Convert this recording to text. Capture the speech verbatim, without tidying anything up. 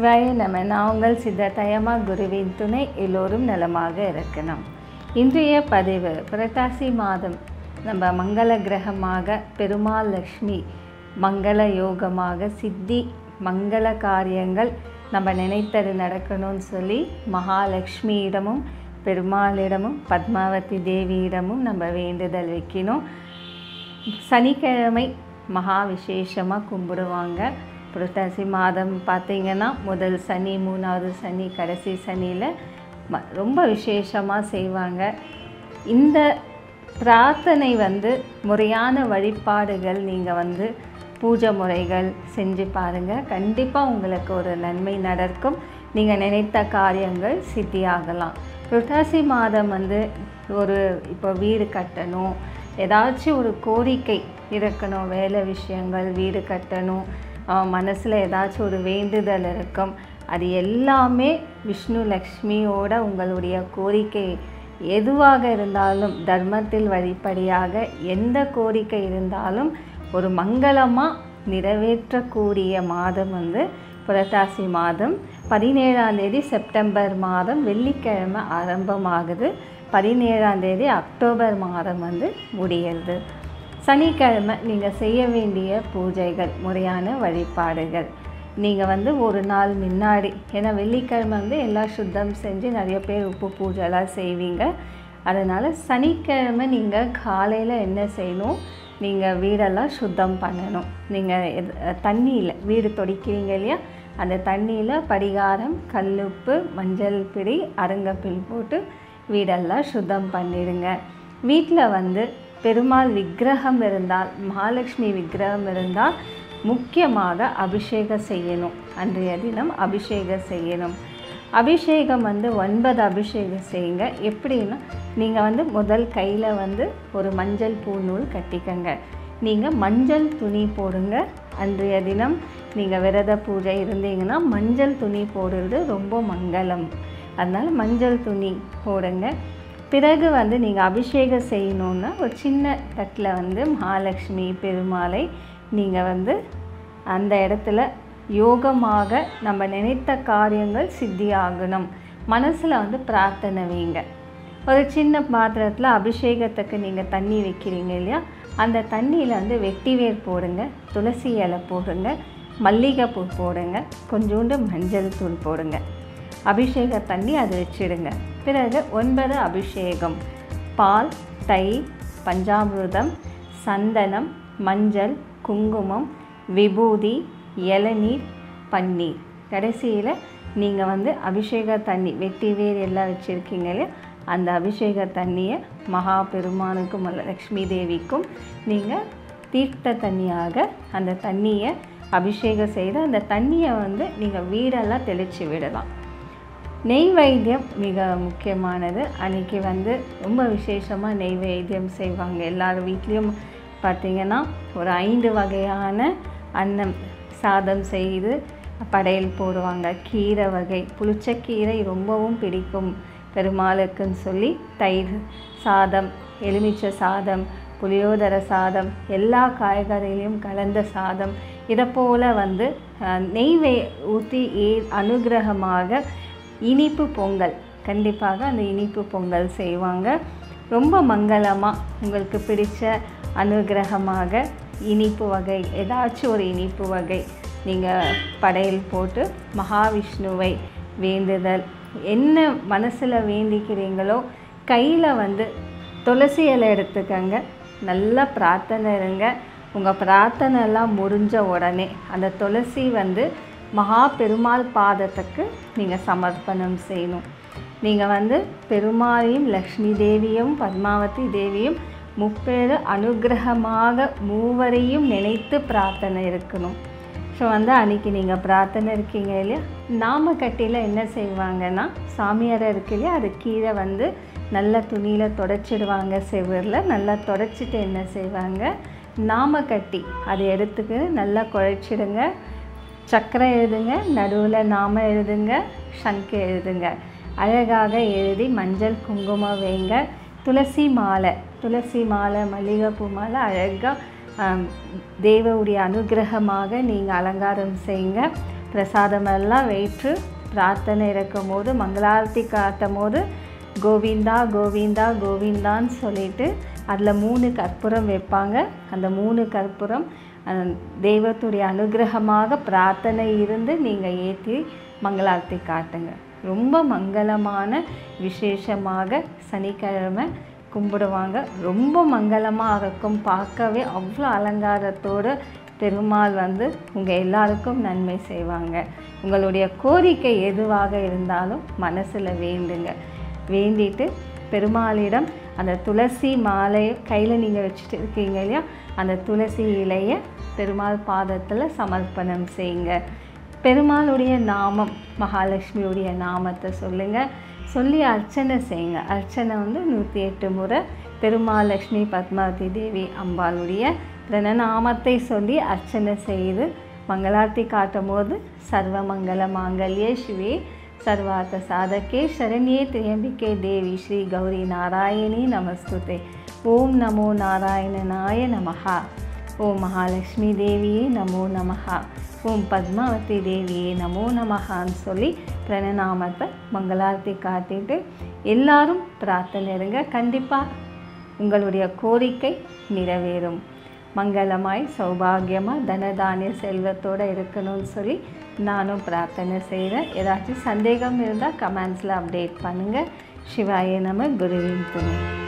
சிவாய நம. நான் உங்கள் சித்ததயமா குருவின் துணை. எல்லோரும் நலமாக இருக்கணும். இன்றைய பதிவு புரட்டாசி மாதம் நம்ம மங்கள கிரகமாக பெருமாள் லக்ஷ்மி மங்கள யோகமாக சித்தி மங்கள காரியங்கள் நம்ம நினைத்தது நடக்கணும்னு சொல்லி மகாலட்சுமியிடமும் பெருமாளிடமும் பத்மாவதி தேவியிடமும் நம்ம வேண்டுதல் வைக்கணும். சனிக்கிழமை மகா விசேஷமாக கும்பிடுவாங்க. புரட்டாசி மாதம் பார்த்திங்கன்னா முதல் சனி, மூணாவது சனி, கடைசி சனியில் ம ரொம்ப விசேஷமாக செய்வாங்க. இந்த பிரார்த்தனை வந்து முறையான வழிபாடுகள் நீங்கள் வந்து பூஜை முறைகள் செஞ்சு பாருங்கள். கண்டிப்பாக உங்களுக்கு ஒரு நன்மை நடக்கும். நீங்கள் நினைத்த காரியங்கள் சித்தியாகலாம். புரட்டாசி மாதம் வந்து ஒரு இப்போ வீடு கட்டணும், ஏதாச்சும் ஒரு கோரிக்கை இருக்கணும், வேலை விஷயங்கள், வீடு கட்டணும், மனசில் ஏதாச்சும் ஒரு வேண்டுதல் இருக்கும், அது எல்லாமே விஷ்ணு லக்ஷ்மியோட உங்களுடைய கோரிக்கை எதுவாக இருந்தாலும் தர்மத்தில் வழிபடியாக எந்த கோரிக்கை இருந்தாலும் ஒரு மங்களமாக நிறைவேற்றக்கூடிய மாதம் வந்து புரட்டாசி மாதம். பதினேழாம் தேதி செப்டம்பர் மாதம் வெள்ளிக்கிழமை ஆரம்பமாகுது. பதினேழாம் தேதி அக்டோபர் மாதம் வந்து முடியுது. சனிக்கிழமை நீங்கள் செய்ய வேண்டிய பூஜைகள் முறையான வழிபாடுகள் நீங்கள் வந்து ஒரு நாள் முன்னாடி, ஏன்னா வெள்ளிக்கிழமை வந்து எல்லா சுத்தம் செஞ்சு நிறைய பேர் உப்பு பூஜைலாம் செய்வீங்க. அதனால் சனிக்கிழமை நீங்கள் காலையில் என்ன செய்யணும், நீங்கள் வீடெல்லாம் சுத்தம் பண்ணணும். நீங்கள் தண்ணியில் வீடு தொடைக்கிறீங்க இல்லையா, அந்த தண்ணியில் படிகாரம், கல்லுப்பு, மஞ்சள் பிடி, அரங்கப்பில் போட்டு வீடெல்லாம் சுத்தம் பண்ணிடுங்க. வீட்டில் வந்து பெருமாள் விக்கிரகம் இருந்தால், மகாலட்சுமி விக்கிரகம் இருந்தால் முக்கியமாக அபிஷேகம் செய்யணும். அன்றைய தினம் அபிஷேகம் செய்யணும். அபிஷேகம் வந்து ஒன்பது அபிஷேகம் செய்யுங்க. எப்படின்னா நீங்கள் வந்து முதல் கையில் வந்து ஒரு மஞ்சள் பூ நூல் கட்டிக்கங்க. நீங்கள் மஞ்சள் துணி போடுங்க. அன்றைய தினம் நீங்கள் விரத பூஜை இருந்தீங்கன்னா மஞ்சள் துணி போடுறது ரொம்ப மங்களம். அதனால் மஞ்சள் துணி போடுங்க. பிறகு வந்து நீங்கள் அபிஷேகம் செய்யணுன்னா ஒரு சின்ன தட்டில் வந்து மகாலட்சுமி பெருமாளை நீங்கள் வந்து அந்த இடத்துல யோகமாக நம்ம நினைத்த காரியங்கள் சித்தியாகணும் மனசில் வந்து பிரார்த்தனை வைங்க. ஒரு சின்ன பாத்திரத்தில் அபிஷேகத்துக்கு நீங்கள் தண்ணி வைக்கிறீங்க இல்லையா, அந்த தண்ணியில் வந்து வெட்டிவேர் போடுங்க, துளசி இலை போடுங்க, மல்லிகைப்பூ போடுங்க, கொஞ்சோண்டு மஞ்சள் தூள் போடுங்க, அபிஷேக தண்ணி அது வச்சுடுங்க. பிறகு ஒன்பது அபிஷேகம் பால், தயிர், பஞ்சாமிர்தம், சந்தனம், மஞ்சள், குங்குமம், விபூதி, இளநீர், பன்னீர், கடைசியில் நீங்கள் வந்து அபிஷேக தண்ணி வெட்டி வேர் எல்லாம் வச்சுருக்கீங்களே அந்த அபிஷேக தண்ணியை மகா பெருமானுக்கும் லக்ஷ்மி தேவிக்கும் நீங்கள் தீர்த்த தண்ணியாக அந்த தண்ணியை அபிஷேகம் செய்து அந்த தண்ணியை வந்து நீங்கள் வீடெல்லாம் தெளித்து விடலாம். நெய்வேத்தியம் மிக முக்கியமானது. அன்றைக்கி வந்து ரொம்ப விசேஷமாக நெய்வேத்தியம் செய்வாங்க. எல்லார் வீட்லேயும் பார்த்திங்கன்னா ஒரு ஐந்து வகையான அன்னம் சாதம் செய்து படையல் போடுவாங்க. கீரை வகை, புளிச்ச கீரை ரொம்பவும் பிடிக்கும் பெருமாளுக்குன்னு சொல்லி தயிர் சாதம், எலுமிச்சை சாதம், புளியோதரை சாதம், எல்லா காய்கறிகளையும் கலந்த சாதம், இதை போல் வந்து நெய்வே ஊற்றி ஏ அனுகிரகமாக இனிப்பு பொங்கல், கண்டிப்பாக அந்த இனிப்பு பொங்கல் செய்வாங்க. ரொம்ப மங்களமாக உங்களுக்கு பிடித்த அனுகிரகமாக இனிப்பு வகை ஏதாச்சும் ஒரு இனிப்பு வகை நீங்கள் படையல் போட்டு மகாவிஷ்ணுவை வேண்டுதல் என்ன மனசில் வேண்டிக்கிறீங்களோ கையில் வந்து துளசி இலை எடுத்துக்கங்க. நல்லா பிரார்த்தனை இருங்க. உங்கள் பிரார்த்தனைலாம் முடிஞ்ச உடனே அந்த துளசி வந்து மகா பெருமாள் பாதத்துக்கு நீங்கள் சமர்ப்பணம் செய்யணும். நீங்கள் வந்து பெருமாளையும் லக்ஷ்மி தேவியும் பத்மாவதி தேவியும் முப்பேறு அனுகிரகமாக மூவரையும் நினைத்து பிரார்த்தனை இருக்கணும். ஸோ வந்து அன்றைக்கி நீங்கள் பிரார்த்தனை இருக்கீங்க இல்லையா, நாமக்கட்டியில் என்ன செய்வாங்கன்னா சாமியாரை இருக்கு இல்லையா, அது கீழே வந்து நல்லா துணியில் துடைச்சிடுவாங்க. செவரில் நல்லா துடைச்சிட்டு என்ன செய்வாங்க, நாமக்கட்டி அதை எடுத்துக்கு நல்லா குழைச்சிடுங்க. சக்கரம் எழுதுங்க, நடுவில் நாம எழுதுங்க, சங்கு எழுதுங்க, அழகாக எழுதி மஞ்சள் குங்குமம் வைங்க. துளசி மாலை, துளசி மாலை, மல்லிகைப்பூ மாலை அழகாக தேவனுடைய அனுகிரகமாக நீங்கள் அலங்காரம் செய்யுங்க. பிரசாதமெல்லாம் வெயிற்று பிரார்த்தனை இருக்கும் போது மங்களாரத்தி காட்டும் போது கோவிந்தா கோவிந்தா கோவிந்தான்னு சொல்லிட்டு அதில் மூணு கற்பூரம் வைப்பாங்க. அந்த மூணு கற்பூரம் தெய்வத்துடைய அனுகிரகமாக பிரார்த்தனை இருந்து நீங்கள் ஏற்றி மங்களாரத்தி காட்டுங்க. ரொம்ப மங்களமான விசேஷமாக சனிக்கிழமை கும்பிடுவாங்க. ரொம்ப மங்களமாக இருக்கும், பார்க்கவே அவ்வளோ அலங்காரத்தோடு பெருமாள் வந்து உங்கள் எல்லாருக்கும் நன்மை செய்வாங்க. உங்களுடைய கோரிக்கை எதுவாக இருந்தாலும் மனசில் வேண்டுங்க. வேண்டிட்டு பெருமாளிடம் அந்த துளசி மாலையை கையில் நீங்கள் வச்சுட்டு இருக்கீங்க இல்லையா, அந்த துளசி இலையை பெருமாள் பாதத்தில் சமர்ப்பணம் செய்யுங்க. பெருமாளுடைய நாமம், மகாலட்சுமியுடைய நாமத்தை சொல்லுங்கள். சொல்லி அர்ச்சனை செய்யுங்க. அர்ச்சனை வந்து நூற்றி எட்டு முறை பெருமாள் லக்ஷ்மி பத்மாவதி தேவி அம்பாளுடைய பிரணநாமத்தை சொல்லி அர்ச்சனை செய்து மங்களாரத்தி காட்டும் போது சர்வமங்கல மாங்கல்யே சிவே சர்வார்த்த சாதகே சரண்யே திரியம்பிகே தேவி ஸ்ரீ கௌரி நாராயணி நமஸ்துதே. ஓம் நமோ நாராயணனாய நமஹா. ஓம் மகாலட்சுமி தேவியே நமோ நமஹா. ஓம் பத்மாவதி தேவியே நமோ நமஹான்னு சொல்லி பிரணநாமத்தை மங்களாரத்தி காட்டிட்டு எல்லாரும் பிரார்த்தனை இருங்க. கண்டிப்பாக உங்களுடைய கோரிக்கை நிறைவேறும். மங்களமாய் சௌபாகியமாக தனதானிய செல்வத்தோடு இருக்கணும்னு சொல்லி நானும் பிரார்த்தனை செய்கிறேன். ஏதாச்சும் சந்தேகம் இருந்தால் கமெண்ட்ஸில் அப்டேட் பண்ணுங்கள். சிவாய நம குருவின் துணை.